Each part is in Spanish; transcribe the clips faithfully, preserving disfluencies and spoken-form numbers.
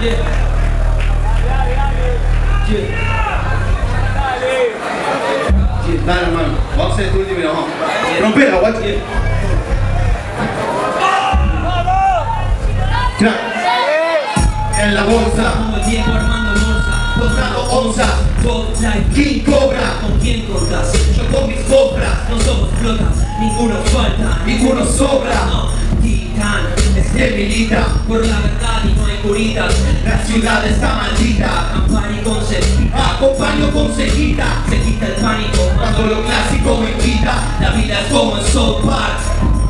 Dale, hermano, vamos a hacer tu último, vamos. Rompela, guacho. Crack. En la bolsa. Como Diego Armando Bolsa. Contando onzas. ¿Quién cobra? ¿Con quién cortas? Yo con mis cobras. No somos flotas, ninguno falta, ninguno sobra. No, Titán es que milita por la verdad y no hay curitas. La ciudad está maldita. Campari con cejita. Acompaño con cejita. Se quita el pánico. Cuando lo clásico me quita. La vida es como en South Park.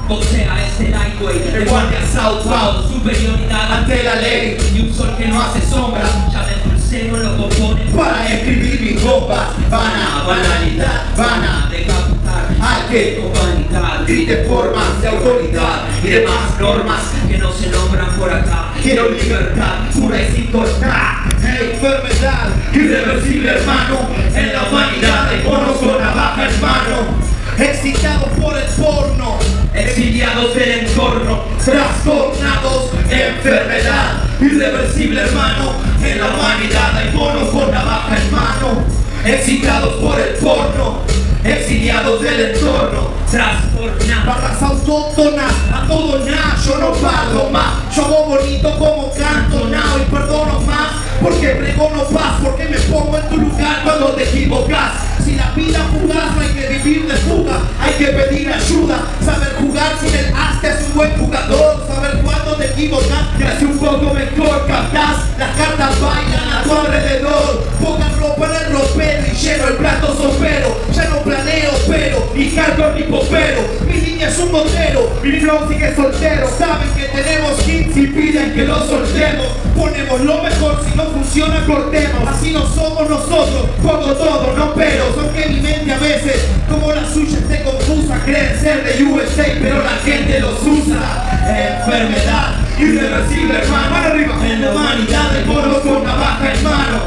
Boxea este lightweight, el guardia southbound, superioridad ante la ley y un sol que no hace sombra. Ya me pulsé con los compones para escribir mis copas. Vana, banalidad, vana, decapitar al que con vanidad grite formas de autoridad y demás normas que no se nombran por acá. Quiero libertad pura y sin cortar, enfermedad irreversible, hermano. En la humanidad hay monos con navaja, hermano. Excitados por el porno, exiliados del entorno, trastornados de enfermedad irreversible, hermano. En la humanidad hay monos con navaja, hermano. Excitados por el porno, exiliados del entorno, trastornados, barras autóctonas, a todo nada. Yo no pago más, yo hago bonito como canto, nao y perdono más, porque pregono paz, porque me pongo en tu lugar cuando te equivocas. Si la vida fugaz no hay que vivir de fuga, hay que pedir ayuda, saber jugar sin el as, te hace un buen jugador, saber cuándo te equivocas, te hace un poco mejor, captás, las cartas bailan a tu alrededor, poca ropa en el ropero y lleno el plato sopero, ya no planeo, pero, ni hardcore ni popero, mi niña es un motero, mi flow sigue soltero, saben que tenemos hits y piden que lo soltemos, ponemos lo mejor, si no funciona cortemos, así no somos nosotros, pongo todo, no pero. Son que mi mente a veces, como la suya, esté confusa. Creen ser de U S A, pero la gente los usa. Enfermedad irreversible, hermano. Arriba. En la humanidad de monos con navaja, hermano.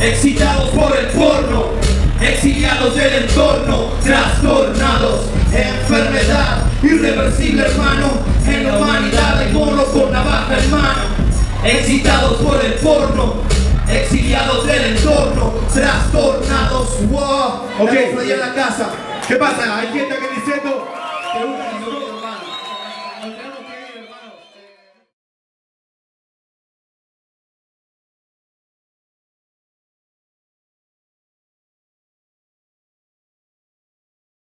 Excitados por el porno, exiliados del entorno, trastornados. Enfermedad irreversible, hermano. En la humanidad de monos con navaja, hermano. Excitados por el porno, exiliados del entorno, trastornados. Wow, ok, estoy en la casa. ¿Qué pasa? Hay gente que diciendo